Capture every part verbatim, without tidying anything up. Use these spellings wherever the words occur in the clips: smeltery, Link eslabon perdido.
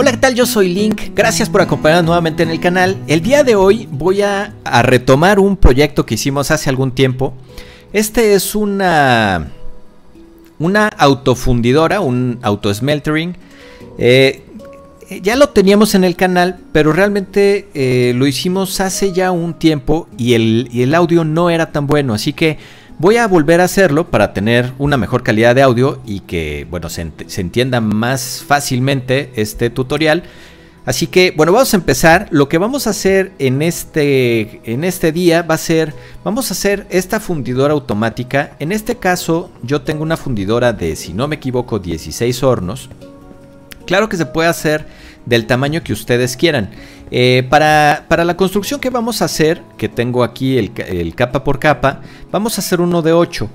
Hola, ¿qué tal? Yo soy Link, gracias por acompañarnos nuevamente en el canal. El día de hoy voy a, a retomar un proyecto que hicimos hace algún tiempo. Este es una, una autofundidora, un autosmeltering. Eh, ya lo teníamos en el canal, pero realmente eh, lo hicimos hace ya un tiempo y el, y el audio no era tan bueno, así que voy a volver a hacerlo para tener una mejor calidad de audio y que, bueno, se, ent- se entienda más fácilmente este tutorial. Así que, bueno, vamos a empezar. Lo que vamos a hacer en este, en este día va a ser, vamos a hacer esta fundidora automática. En este caso, yo tengo una fundidora de, si no me equivoco, dieciséis hornos. Claro que se puede hacer del tamaño que ustedes quieran. Eh, para, para la construcción que vamos a hacer, que tengo aquí el, el capa por capa, vamos a hacer uno de ocho.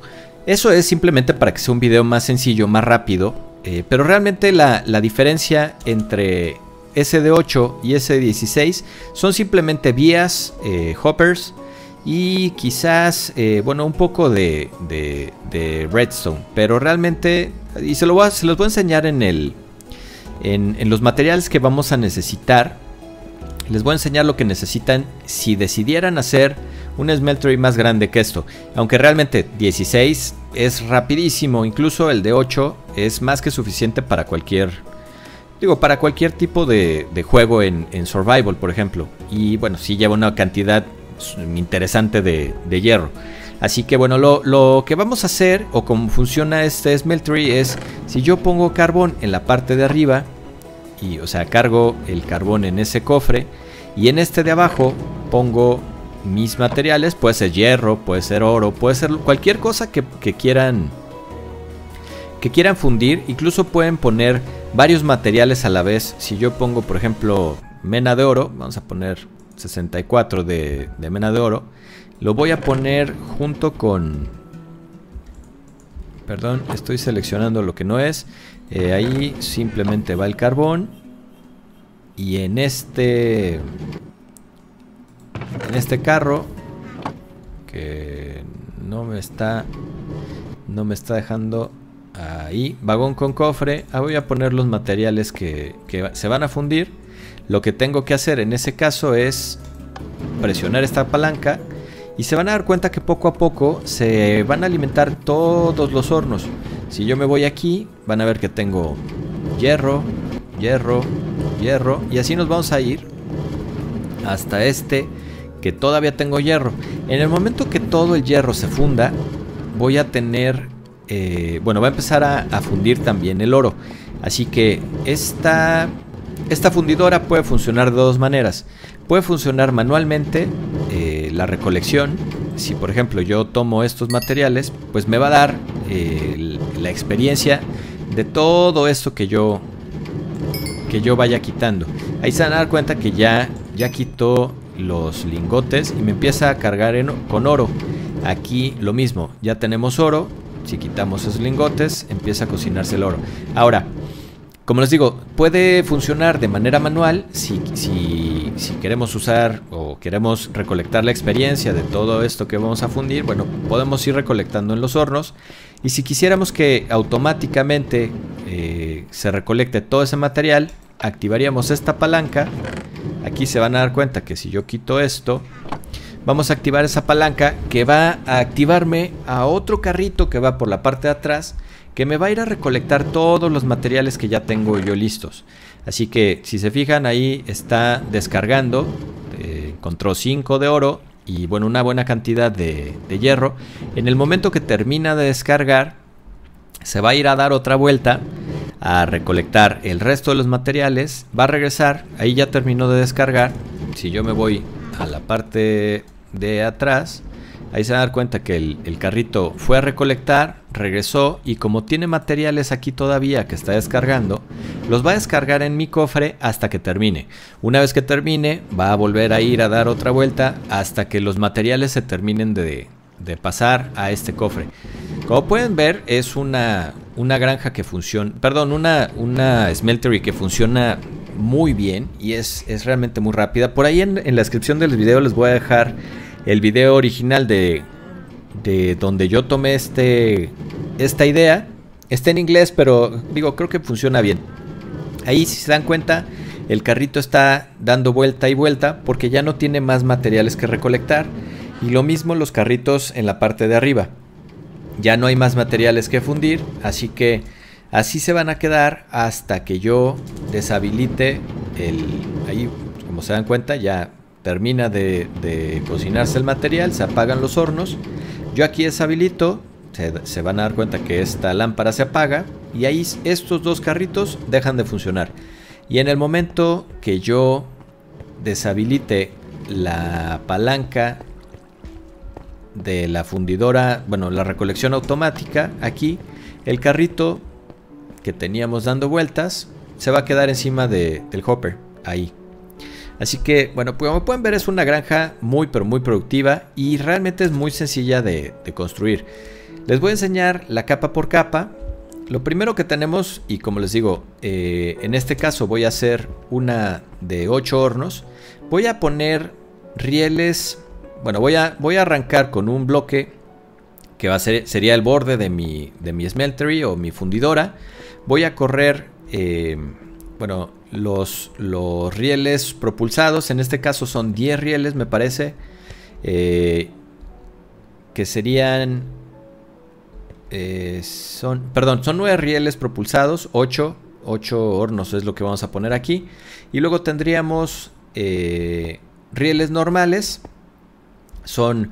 Eso es simplemente para que sea un video más sencillo, más rápido. Eh, pero realmente la, la diferencia entre ese de ocho y ese de dieciséis son simplemente vías, eh, hoppers y quizás, eh, bueno, un poco de, de, de redstone. Pero realmente, y se, lo voy a, se los voy a enseñar en el... En, en los materiales que vamos a necesitar. Les voy a enseñar lo que necesitan si decidieran hacer un smeltery más grande que esto. Aunque realmente dieciséis es rapidísimo. Incluso el de ocho es más que suficiente para cualquier... Digo, para cualquier tipo de, de juego en, en survival, por ejemplo. Y bueno, sí lleva una cantidad interesante de, de hierro. Así que bueno, lo, lo que vamos a hacer o cómo funciona este smeltery es, si yo pongo carbón en la parte de arriba, y o sea, cargo el carbón en ese cofre, y en este de abajo pongo mis materiales, puede ser hierro, puede ser oro, puede ser cualquier cosa que, que quieran que quieran fundir, incluso pueden poner varios materiales a la vez. Si yo pongo, por ejemplo, mena de oro, vamos a poner sesenta y cuatro de, de mena de oro. Lo voy a poner junto con... Perdón, estoy seleccionando lo que no es. Eh, ahí simplemente va el carbón. Y en este... En este carro... Que no me está... No me está dejando... Ahí, vagón con cofre. Ah, voy a poner los materiales que, que se van a fundir. Lo que tengo que hacer en ese caso es presionar esta palanca. Y se van a dar cuenta que poco a poco se van a alimentar todos los hornos. Si yo me voy aquí, van a ver que tengo hierro, hierro, hierro. Y así nos vamos a ir hasta este, que todavía tengo hierro. En el momento que todo el hierro se funda, voy a tener... Eh, bueno, va a empezar a, a fundir también el oro. Así que esta... Esta fundidora puede funcionar de dos maneras. Puede funcionar manualmente, eh, la recolección. Si por ejemplo yo tomo estos materiales, pues me va a dar eh, la experiencia de todo esto que yo que yo vaya quitando. Ahí se van a dar cuenta que ya, ya quitó los lingotes y me empieza a cargar en, con oro. Aquí lo mismo, ya tenemos oro. Si quitamos esos lingotes, empieza a cocinarse el oro. Ahora, como les digo, puede funcionar de manera manual si, si, si queremos usar o queremos recolectar la experiencia de todo esto que vamos a fundir. Bueno, podemos ir recolectando en los hornos. Y si quisiéramos que automáticamente eh, se recolecte todo ese material, activaríamos esta palanca. Aquí se van a dar cuenta que si yo quito esto, vamos a activar esa palanca que va a activarme a otro carrito que va por la parte de atrás, que me va a ir a recolectar todos los materiales que ya tengo yo listos. Así que si se fijan, ahí está descargando. Eh, encontró cinco de oro y bueno, una buena cantidad de, de hierro. En el momento que termina de descargar, se va a ir a dar otra vuelta a recolectar el resto de los materiales. Va a regresar, ahí ya terminó de descargar. Si yo me voy a la parte de atrás, ahí se van a dar cuenta que el, el carrito fue a recolectar, regresó y como tiene materiales aquí todavía que está descargando, los va a descargar en mi cofre hasta que termine. Una vez que termine, va a volver a ir a dar otra vuelta hasta que los materiales se terminen de, de pasar a este cofre. Como pueden ver, es una, una granja que funciona, perdón, una, una smeltery que funciona muy bien y es, es realmente muy rápida. Por ahí en, en la descripción del video les voy a dejar el video original de, de donde yo tomé este, esta idea. Está en inglés, pero digo, creo que funciona bien. Ahí, si se dan cuenta, el carrito está dando vuelta y vuelta porque ya no tiene más materiales que recolectar. Y lo mismo los carritos en la parte de arriba. Ya no hay más materiales que fundir, así que así se van a quedar hasta que yo deshabilite el... Ahí, como se dan cuenta, ya termina de, de cocinarse el material, se apagan los hornos. Yo aquí deshabilito, se, se van a dar cuenta que esta lámpara se apaga y ahí estos dos carritos dejan de funcionar. Y en el momento que yo deshabilite la palanca de la fundidora, bueno, la recolección automática, aquí el carrito que teníamos dando vueltas se va a quedar encima de, del hopper, ahí. Así que, bueno, pues como pueden ver, es una granja muy pero muy productiva y realmente es muy sencilla de, de construir. Les voy a enseñar la capa por capa. Lo primero que tenemos, y como les digo, eh, en este caso voy a hacer una de ocho hornos. Voy a poner rieles. Bueno, voy a, voy a arrancar con un bloque que va a ser, sería el borde de mi, de mi smeltery o mi fundidora. Voy a correr, eh, bueno, los, los rieles propulsados. En este caso son diez rieles, me parece, eh, que serían, eh, son, perdón, son nueve rieles propulsados, ocho, ocho hornos es lo que vamos a poner aquí. Y luego tendríamos eh, rieles normales. Son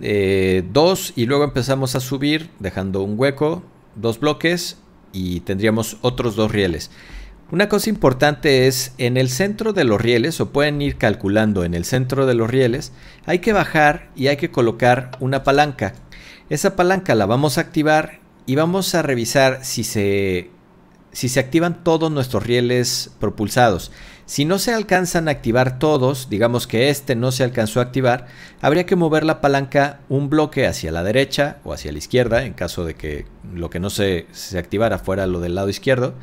eh, dos y luego empezamos a subir dejando un hueco, dos bloques y tendríamos otros dos rieles. Una cosa importante es en el centro de los rieles, o pueden ir calculando en el centro de los rieles, hay que bajar y hay que colocar una palanca. Esa palanca la vamos a activar y vamos a revisar si se, si se activan todos nuestros rieles propulsados. Si no se alcanzan a activar todos, digamos que este no se alcanzó a activar, habría que mover la palanca un bloque hacia la derecha o hacia la izquierda, en caso de que lo que no se, se activara fuera lo del lado izquierdo.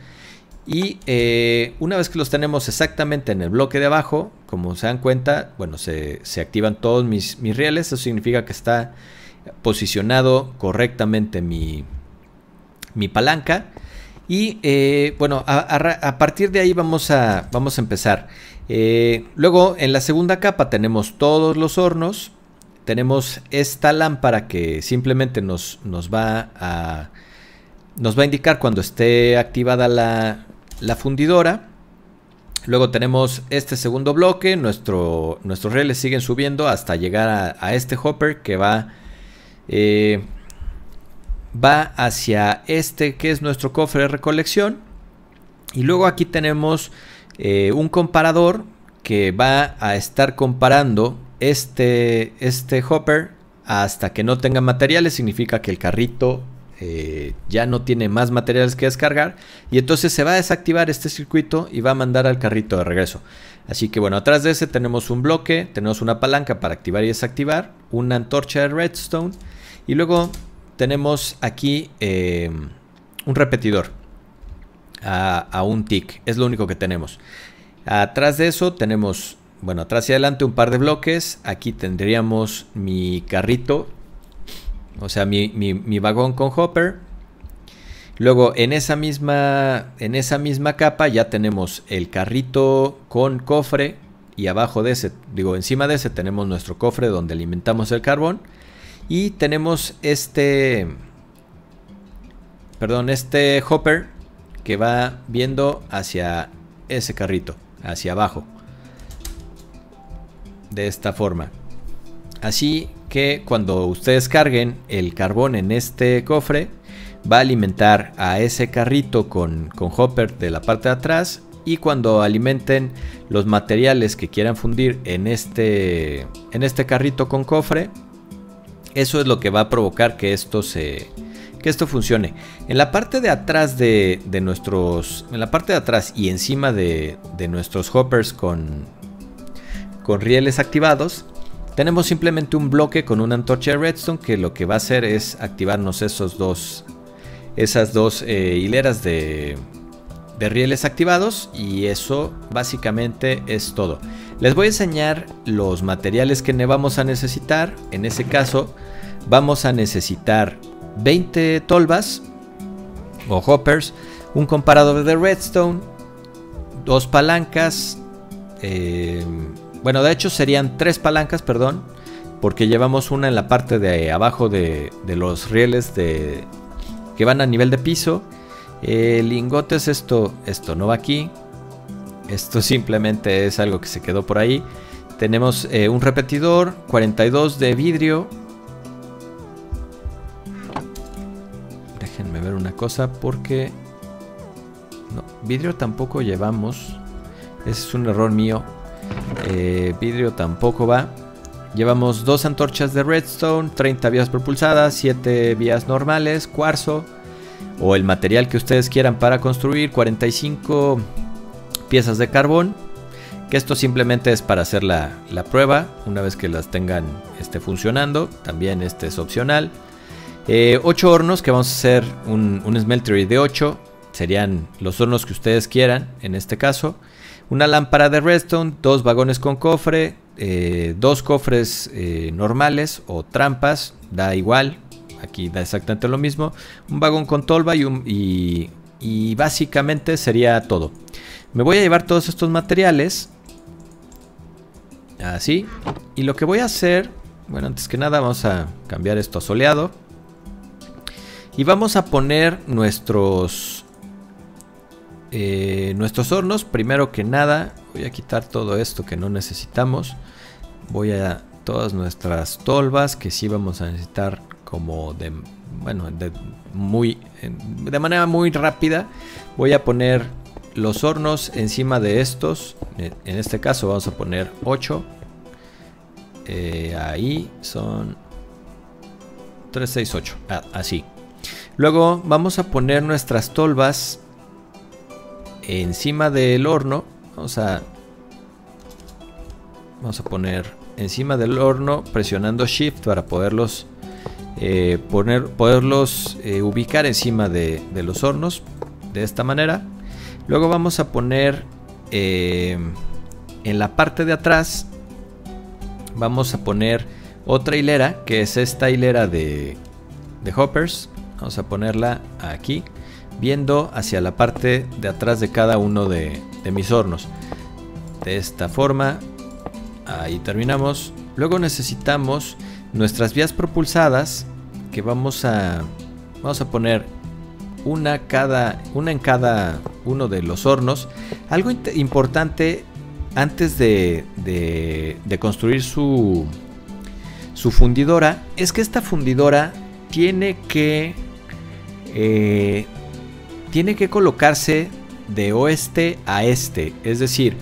Y eh, una vez que los tenemos exactamente en el bloque de abajo, como se dan cuenta, bueno, se, se activan todos mis, mis rieles. Eso significa que está posicionado correctamente mi, mi palanca. Y eh, bueno, a, a, a partir de ahí vamos a, vamos a empezar. Eh, luego en la segunda capa tenemos todos los hornos. Tenemos esta lámpara que simplemente nos, nos, va, a, nos va a indicar cuando esté activada la, la fundidora. Luego tenemos este segundo bloque. Nuestro, nuestros rieles siguen subiendo hasta llegar a, a este hopper que va... Eh, va hacia este que es nuestro cofre de recolección. Y luego aquí tenemos eh, un comparador que va a estar comparando este, este hopper hasta que no tenga materiales. Significa que el carrito eh, ya no tiene más materiales que descargar y entonces se va a desactivar este circuito y va a mandar al carrito de regreso. Así que bueno, atrás de ese tenemos un bloque, tenemos una palanca para activar y desactivar, una antorcha de redstone y luego tenemos aquí eh, un repetidor a, a un tick. Es lo único que tenemos. Atrás de eso tenemos, bueno, atrás y adelante un par de bloques. Aquí tendríamos mi carrito, o sea, mi, mi, mi vagón con hopper. Luego en esa misma, en esa misma capa ya tenemos el carrito con cofre. Y abajo de ese, digo, encima de ese tenemos nuestro cofre donde alimentamos el carbón. Y tenemos este, perdón, este hopper que va viendo hacia ese carrito, hacia abajo. De esta forma. Así que cuando ustedes carguen el carbón en este cofre, va a alimentar a ese carrito con, con hopper de la parte de atrás. Y cuando alimenten los materiales que quieran fundir en este, en este carrito con cofre, eso es lo que va a provocar que esto se que esto funcione. En la parte de atrás de, de nuestros en la parte de atrás y encima de, de nuestros hoppers con con rieles activados, tenemos simplemente un bloque con una antorcha de redstone que lo que va a hacer es activarnos esos dos esas dos eh, hileras de de rieles activados, y eso básicamente es todo. Les voy a enseñar los materiales que vamos a necesitar. En ese caso vamos a necesitar veinte tolvas o hoppers, un comparador de redstone, dos palancas, eh, bueno, de hecho serían tres palancas, perdón, porque llevamos una en la parte de abajo de, de los rieles de, que van a nivel de piso. Eh, lingotes, esto, esto no va aquí, esto simplemente es algo que se quedó por ahí. Tenemos eh, un repetidor, cuarenta y dos de vidrio. Déjenme ver una cosa porque... No, vidrio tampoco llevamos. Ese es un error mío. Eh, vidrio tampoco va. Llevamos dos antorchas de redstone, treinta vías propulsadas, siete vías normales, cuarzo o el material que ustedes quieran para construir, cuarenta y cinco piezas de carbón, que esto simplemente es para hacer la, la prueba una vez que las tengan este, funcionando. También este es opcional. eh, ocho hornos, que vamos a hacer un, un smeltery de ocho, serían los hornos que ustedes quieran. En este caso, una lámpara de redstone, dos vagones con cofre, eh, dos cofres eh, normales o trampas, da igual, aquí da exactamente lo mismo, un vagón con tolva y, un, y, y básicamente sería todo. Me voy a llevar todos estos materiales así, y lo que voy a hacer, bueno, antes que nada vamos a cambiar esto a soleado y vamos a poner nuestros eh, nuestros hornos. Primero que nada voy a quitar todo esto que no necesitamos, voy a todas nuestras tolvas que sí vamos a necesitar como de, bueno, de, muy, de manera muy rápida. Voy a poner los hornos encima de estos. En este caso vamos a poner ocho. Eh, ahí son tres, seis, ocho. Ah, así. Luego vamos a poner nuestras tolvas encima del horno. Vamos a, vamos a poner encima del horno presionando Shift para poderlos... Eh, poner, poderlos eh, ubicar encima de, de los hornos de esta manera. Luego vamos a poner eh, en la parte de atrás vamos a poner otra hilera, que es esta hilera de, de hoppers. Vamos a ponerla aquí viendo hacia la parte de atrás de cada uno de, de mis hornos, de esta forma. Ahí terminamos. Luego necesitamos nuestras vías propulsadas, que vamos a vamos a poner una cada una en cada uno de los hornos. Algo importante antes de, de, de construir su su fundidora es que esta fundidora tiene que eh, tiene que colocarse de oeste a este, es decir,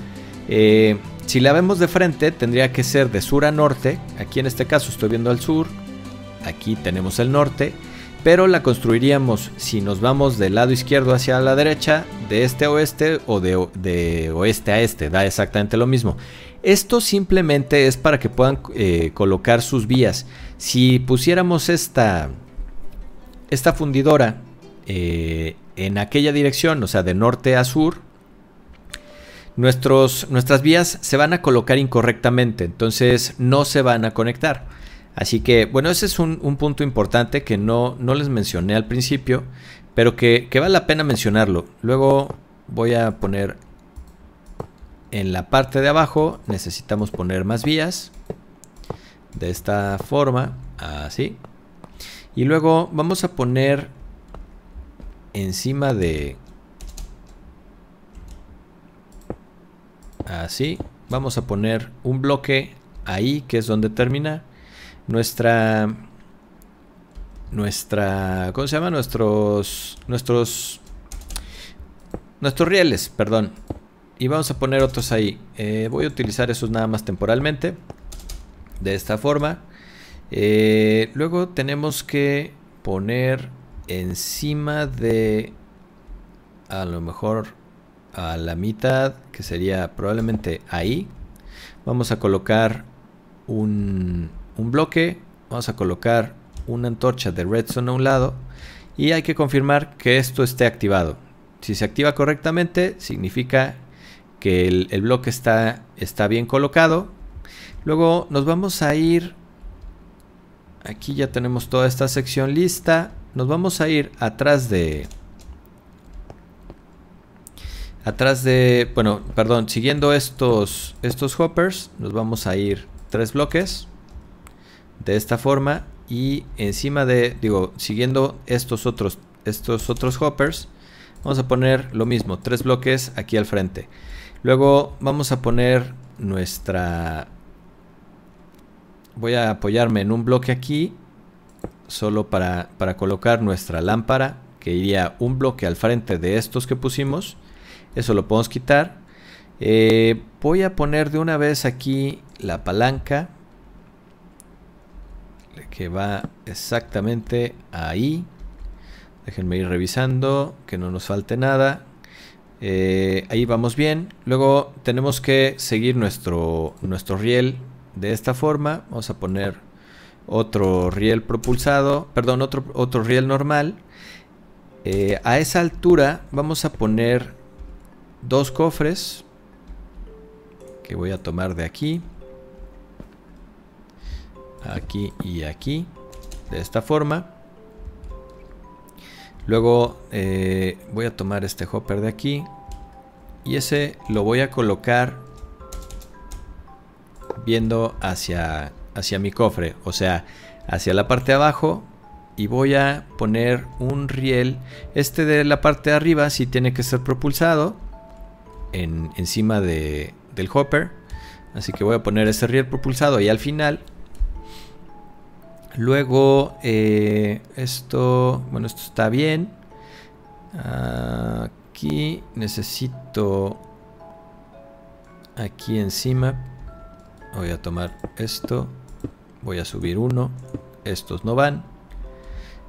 eh, si la vemos de frente tendría que ser de sur a norte. Aquí en este caso estoy viendo al sur, aquí tenemos el norte, pero la construiríamos si nos vamos del lado izquierdo hacia la derecha, de este a oeste o de, de oeste a este, da exactamente lo mismo. Esto simplemente es para que puedan eh, colocar sus vías. Si pusiéramos esta, esta fundidora eh, en aquella dirección, o sea de norte a sur, Nuestros, nuestras vías se van a colocar incorrectamente, entonces no se van a conectar. Así que, bueno, ese es un, un punto importante que no, no les mencioné al principio, pero que, que vale la pena mencionarlo. Luego voy a poner en la parte de abajo, necesitamos poner más vías, de esta forma, así. Y luego vamos a poner encima de... Así, vamos a poner un bloque ahí, que es donde termina nuestra, nuestra, ¿cómo se llama? Nuestros, nuestros, nuestros rieles, perdón. Y vamos a poner otros ahí. Eh, voy a utilizar esos nada más temporalmente, de esta forma. Eh, luego tenemos que poner encima de, a lo mejor... a la mitad, que sería probablemente ahí, vamos a colocar un, un bloque, vamos a colocar una antorcha de redstone a un lado, y hay que confirmar que esto esté activado. Si se activa correctamente significa que el, el bloque está, está bien colocado. Luego nos vamos a ir, aquí ya tenemos toda esta sección lista, nos vamos a ir atrás de Atrás de, bueno, perdón, siguiendo estos, estos hoppers, nos vamos a ir tres bloques de esta forma y encima de, digo, siguiendo estos otros, estos otros hoppers, vamos a poner lo mismo, tres bloques aquí al frente. Luego vamos a poner nuestra... Voy a apoyarme en un bloque aquí, solo para, para colocar nuestra lámpara, que iría un bloque al frente de estos que pusimos. Eso lo podemos quitar. Eh, voy a poner de una vez aquí la palanca, que va exactamente ahí. Déjenme ir revisando que no nos falte nada. Eh, ahí vamos bien. Luego tenemos que seguir nuestro, nuestro riel de esta forma. Vamos a poner otro riel propulsado, perdón, otro, otro riel normal. Eh, a esa altura vamos a poner dos cofres que voy a tomar de aquí, aquí y aquí, de esta forma. Luego eh, voy a tomar este hopper de aquí y ese lo voy a colocar viendo hacia, hacia mi cofre, o sea, hacia la parte de abajo. Y voy a poner un riel, este de la parte de arriba sí tiene que ser propulsado en, encima de, del hopper, así que voy a poner ese riel propulsado y al final. Luego eh, esto, bueno, esto está bien. Aquí necesito, aquí encima voy a tomar esto, voy a subir uno, estos no van.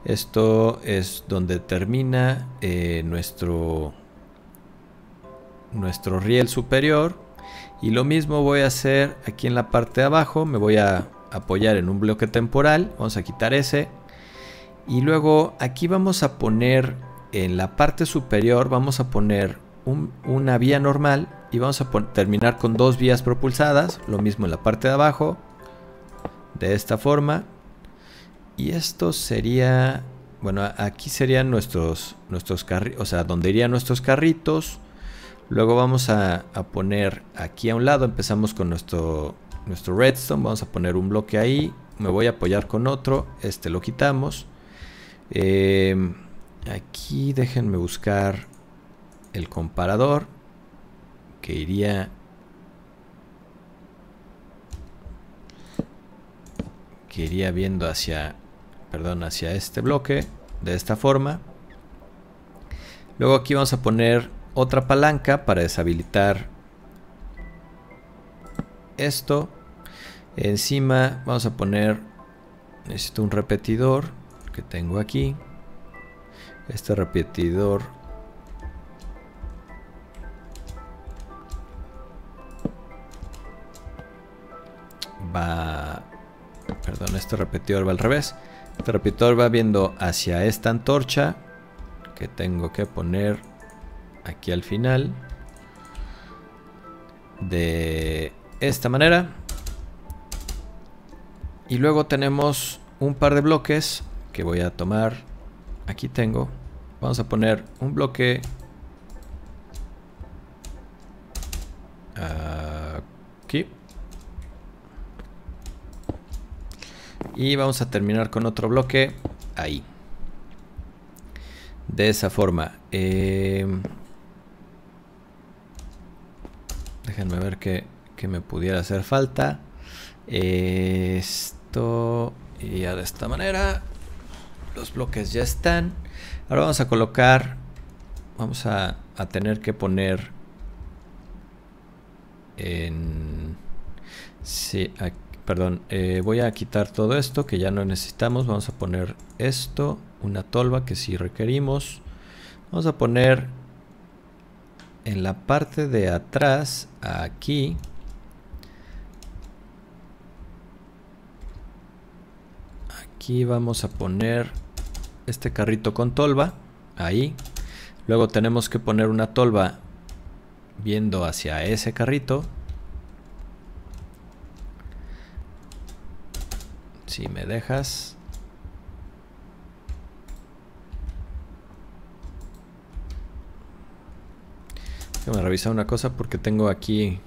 Esto es donde termina eh, nuestro nuestro riel superior y lo mismo voy a hacer aquí en la parte de abajo. Me voy a apoyar en un bloque temporal, vamos a quitar ese y luego aquí vamos a poner en la parte superior, vamos a poner un, una vía normal y vamos a terminar con dos vías propulsadas, lo mismo en la parte de abajo de esta forma. Y esto sería, bueno, aquí serían nuestros, nuestros carritos, o sea, donde irían nuestros carritos. Luego vamos a, a poner aquí a un lado, empezamos con nuestro nuestro redstone, vamos a poner un bloque ahí, me voy a apoyar con otro, este lo quitamos. Eh, aquí déjenme buscar el comparador que iría que iría viendo hacia, perdón, hacia este bloque de esta forma. Luego aquí vamos a poner otra palanca para deshabilitar esto. Encima vamos a poner, necesito un repetidor que tengo aquí, este repetidor va, perdón, este repetidor va al revés, este repetidor va viendo hacia esta antorcha que tengo que poner aquí al final de esta manera. Y luego tenemos un par de bloques que voy a tomar, aquí tengo, vamos a poner un bloque aquí y vamos a terminar con otro bloque ahí, de esa forma. Eh, déjenme ver qué que me pudiera hacer falta. Esto iría de esta manera, los bloques ya están. Ahora vamos a colocar, vamos a, a tener que poner en sí, aquí, perdón, eh, voy a quitar todo esto que ya no necesitamos, vamos a poner esto, una tolva que sí requerimos, vamos a poner en la parte de atrás aquí. Aquí vamos a poner este carrito con tolva, ahí. Luego tenemos que poner una tolva viendo hacia ese carrito. Si me dejas. Déjame revisar una cosa porque tengo aquí...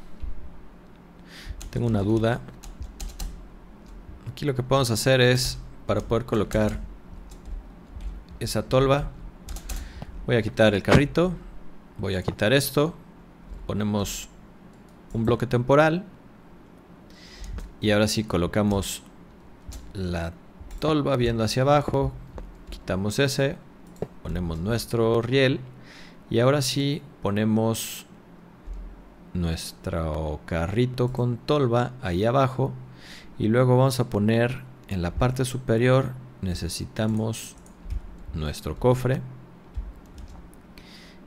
Tengo una duda. Aquí lo que podemos hacer es, para poder colocar esa tolva, voy a quitar el carrito, voy a quitar esto, ponemos un bloque temporal y ahora sí colocamos la tolva viendo hacia abajo, quitamos ese, ponemos nuestro riel y ahora sí ponemos nuestro carrito con tolva ahí abajo y luego vamos a poner en la parte superior, necesitamos nuestro cofre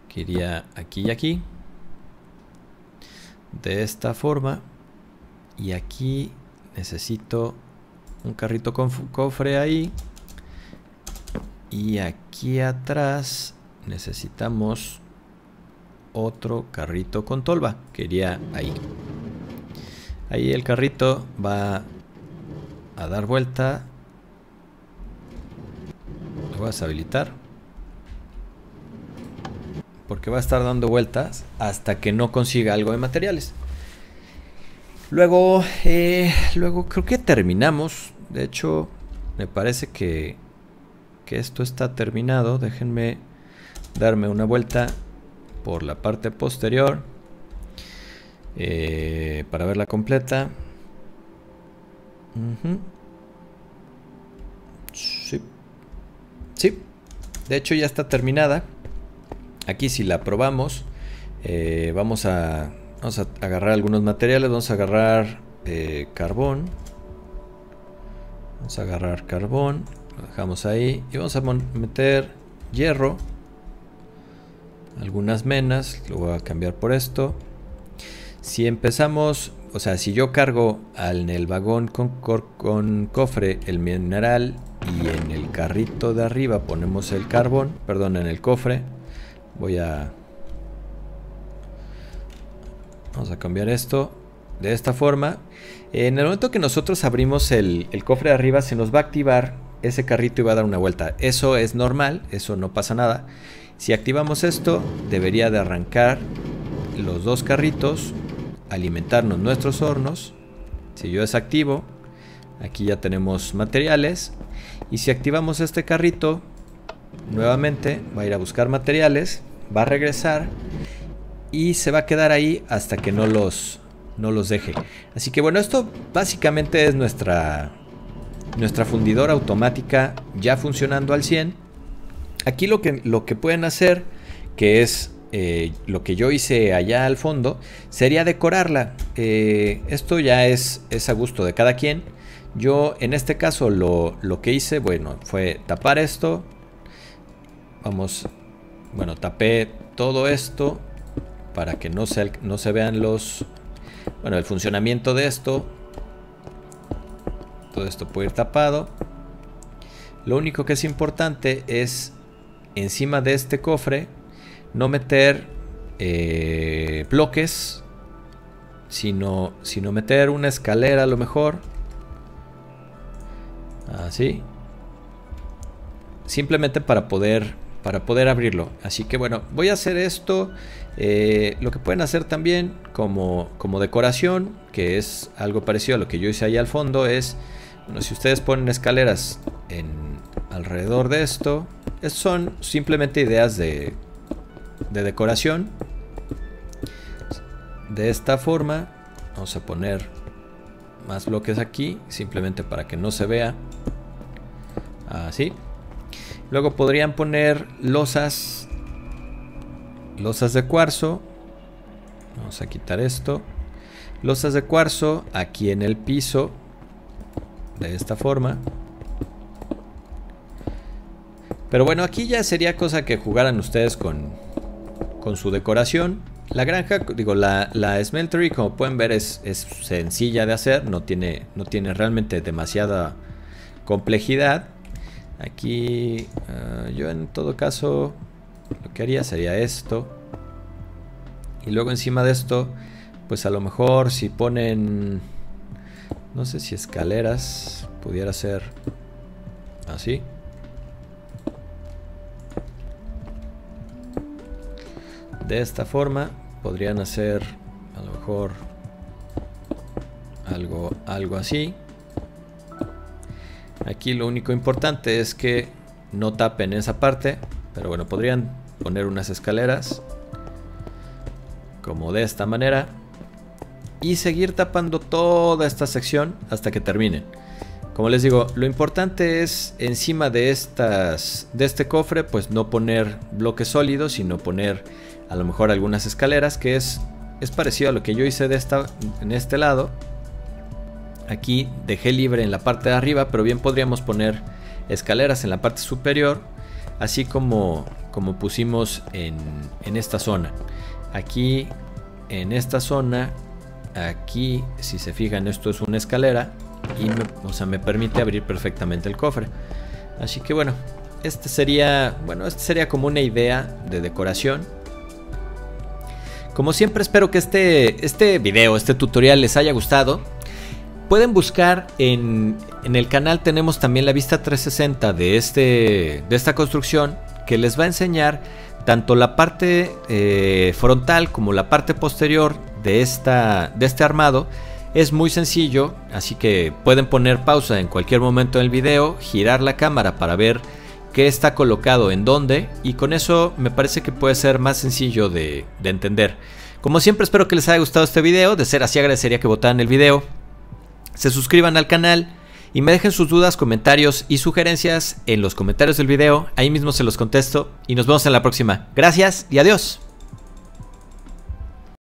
que iría aquí y aquí de esta forma, y aquí necesito un carrito con cofre ahí, y aquí atrás necesitamos otro carrito con tolva que iría ahí. Ahí el carrito va a dar vuelta. Lo voy a deshabilitar porque va a estar dando vueltas hasta que no consiga algo de materiales. Luego, eh, luego creo que terminamos. De hecho, me parece que, que esto está terminado. Déjenme darme una vuelta por la parte posterior eh, para verla completa. Uh-huh. Sí. Sí, de hecho ya está terminada. Aquí si la probamos, eh, vamos a, vamos a agarrar algunos materiales. Vamos a agarrar eh, carbón. Vamos a agarrar carbón. Lo dejamos ahí. Y vamos a meter hierro. Algunas menas. Lo voy a cambiar por esto. Si empezamos, o sea, si yo cargo al, en el vagón con, con cofre el mineral y en el carrito de arriba ponemos el carbón, perdón, en el cofre. Voy a... Vamos a cambiar esto de esta forma. En el momento que nosotros abrimos el, el cofre de arriba, se nos va a activar ese carrito y va a dar una vuelta. Eso es normal, eso no pasa nada. Si activamos esto, debería de arrancar los dos carritos, alimentarnos nuestros hornos. Si yo desactivo, aquí ya tenemos materiales. Y si activamos este carrito, nuevamente va a ir a buscar materiales, va a regresar y se va a quedar ahí hasta que no los, no los deje. Así que bueno, esto básicamente es nuestra, nuestra fundidora automática ya funcionando al cien. Aquí lo que, lo que pueden hacer, que es eh, lo que yo hice allá al fondo, sería decorarla. Eh, esto ya es, es a gusto de cada quien. Yo en este caso lo, lo que hice, bueno, fue tapar esto. Vamos, bueno, tapé todo esto para que no se, no se vean los, bueno, el funcionamiento de esto. Todo esto puede ir tapado. Lo único que es importante es encima de este cofre no meter eh, bloques, sino, sino meter una escalera a lo mejor. Así. Simplemente para poder... para poder abrirlo. Así que bueno, voy a hacer esto. Eh, lo que pueden hacer también como, como decoración, que es algo parecido a lo que yo hice ahí al fondo, es, bueno, si ustedes ponen escaleras en, alrededor de esto, es, son simplemente ideas de, de decoración. De esta forma, vamos a poner más bloques aquí, simplemente para que no se vea. Así. Luego podrían poner losas, losas de cuarzo. Vamos a quitar esto. Losas de cuarzo aquí en el piso, de esta forma. Pero bueno, aquí ya sería cosa que jugaran ustedes con, con su decoración. La granja, digo, la, la smeltery, como pueden ver, es, es sencilla de hacer. No tiene, no tiene realmente demasiada complejidad. Aquí uh, yo en todo caso lo que haría sería esto. Y luego encima de esto, pues a lo mejor si ponen, no sé si escaleras, pudiera ser así. De esta forma podrían hacer a lo mejor algo, algo así. Aquí lo único importante es que no tapen esa parte, pero bueno, podrían poner unas escaleras como de esta manera y seguir tapando toda esta sección hasta que terminen. Como les digo, lo importante es encima de estas, de este cofre, pues no poner bloques sólidos, sino poner a lo mejor algunas escaleras, que es, es parecido a lo que yo hice de esta, en este lado. Aquí dejé libre en la parte de arriba, pero bien podríamos poner escaleras en la parte superior, así como, como pusimos en, en esta zona. Aquí, en esta zona, aquí, si se fijan, esto es una escalera y me, o sea, me permite abrir perfectamente el cofre. Así que bueno, este sería, bueno, este sería como una idea de decoración. Como siempre, espero que este, este video, este tutorial les haya gustado. Pueden buscar en, en el canal, tenemos también la vista trescientos sesenta de, este, de esta construcción, que les va a enseñar tanto la parte eh, frontal como la parte posterior de, esta, de este armado. Es muy sencillo, así que pueden poner pausa en cualquier momento del video, girar la cámara para ver qué está colocado en dónde, y con eso me parece que puede ser más sencillo de, de entender. Como siempre, espero que les haya gustado este video. De ser así, agradecería que votaran el video, se suscriban al canal y me dejen sus dudas, comentarios y sugerencias en los comentarios del video. Ahí mismo se los contesto y nos vemos en la próxima. Gracias y adiós.